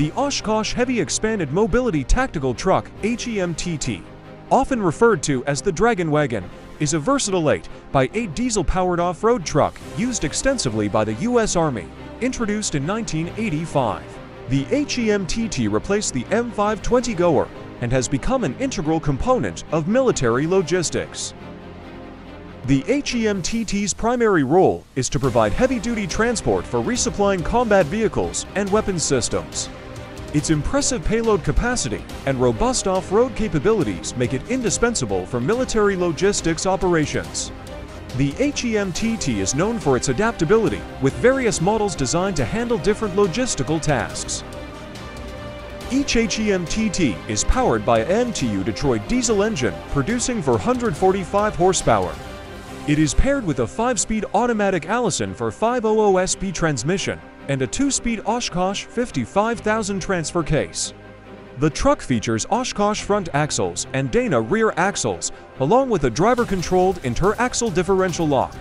The Oshkosh Heavy Expanded Mobility Tactical Truck, HEMTT, often referred to as the Dragon Wagon, is a versatile 8x8 diesel-powered off-road truck used extensively by the U.S. Army, introduced in 1985. The HEMTT replaced the M520 Goer and has become an integral component of military logistics. The HEMTT's primary role is to provide heavy-duty transport for resupplying combat vehicles and weapon systems. Its impressive payload capacity and robust off-road capabilities make it indispensable for military logistics operations. The HEMTT is known for its adaptability, with various models designed to handle different logistical tasks. Each HEMTT is powered by a MTU Detroit diesel engine producing 445 horsepower. It is paired with a 5-speed automatic Allison 4500SP transmission and a 2-speed Oshkosh 55,000 transfer case. The truck features Oshkosh front axles and Dana rear axles, along with a driver-controlled inter-axle differential lock.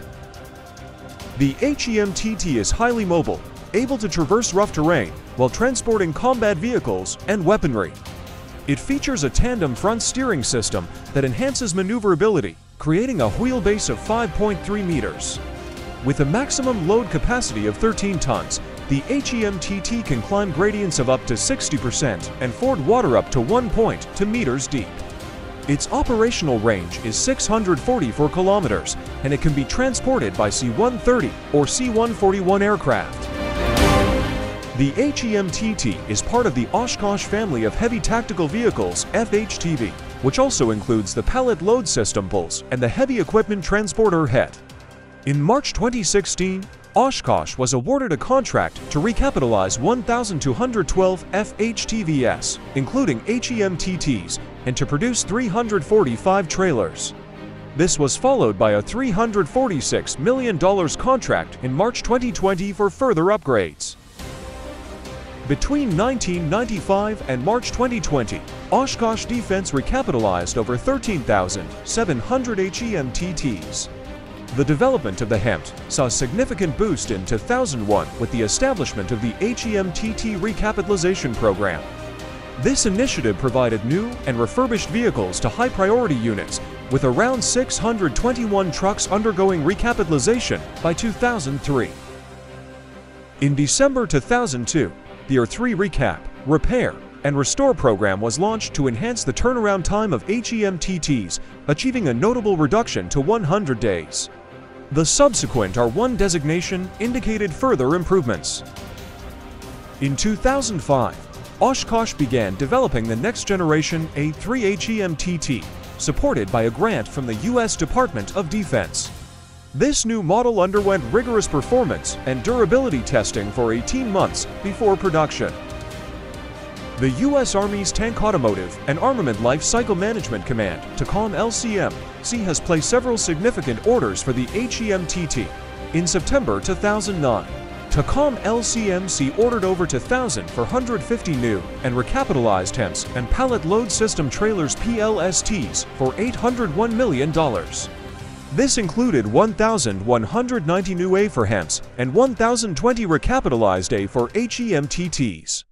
The HEMTT is highly mobile, able to traverse rough terrain while transporting combat vehicles and weaponry. It features a tandem front steering system that enhances maneuverability, creating a wheelbase of 5.3 meters. With a maximum load capacity of 13 tons, the HEMTT can climb gradients of up to 60% and ford water up to 1.2 meters deep. Its operational range is 644 kilometers, and it can be transported by C-130 or C-141 aircraft. The HEMTT is part of the Oshkosh family of heavy tactical vehicles, FHTV, which also includes the pallet load system PLS and the heavy equipment transporter HET. In March 2016, Oshkosh was awarded a contract to recapitalize 1,212 FHTVs, including HEMTTs, and to produce 345 trailers. This was followed by a $346 million contract in March 2020 for further upgrades. Between 1995 and March 2020, Oshkosh Defense recapitalized over 13,700 HEMTTs. The development of the HEMTT saw a significant boost in 2001 with the establishment of the HEMTT recapitalization program. This initiative provided new and refurbished vehicles to high-priority units, with around 621 trucks undergoing recapitalization by 2003. In December 2002, the R3 Recap, Repair, and Restore program was launched to enhance the turnaround time of HEMTTs, achieving a notable reduction to 100 days. The subsequent R1 designation indicated further improvements. In 2005, Oshkosh began developing the next generation A3HEMTT, supported by a grant from the U.S. Department of Defense. This new model underwent rigorous performance and durability testing for 18 months before production. The U.S. Army's Tank Automotive and Armament Life Cycle Management Command, TACOM LCMC, has placed several significant orders for the HEMTT. In September 2009, TACOM LCMC ordered over 2,450 new and recapitalized HEMTTs and pallet load system trailers PLSTs for $801 million. This included 1,190 new A4 HEMTTs and 1,020 recapitalized A4 HEMTTs.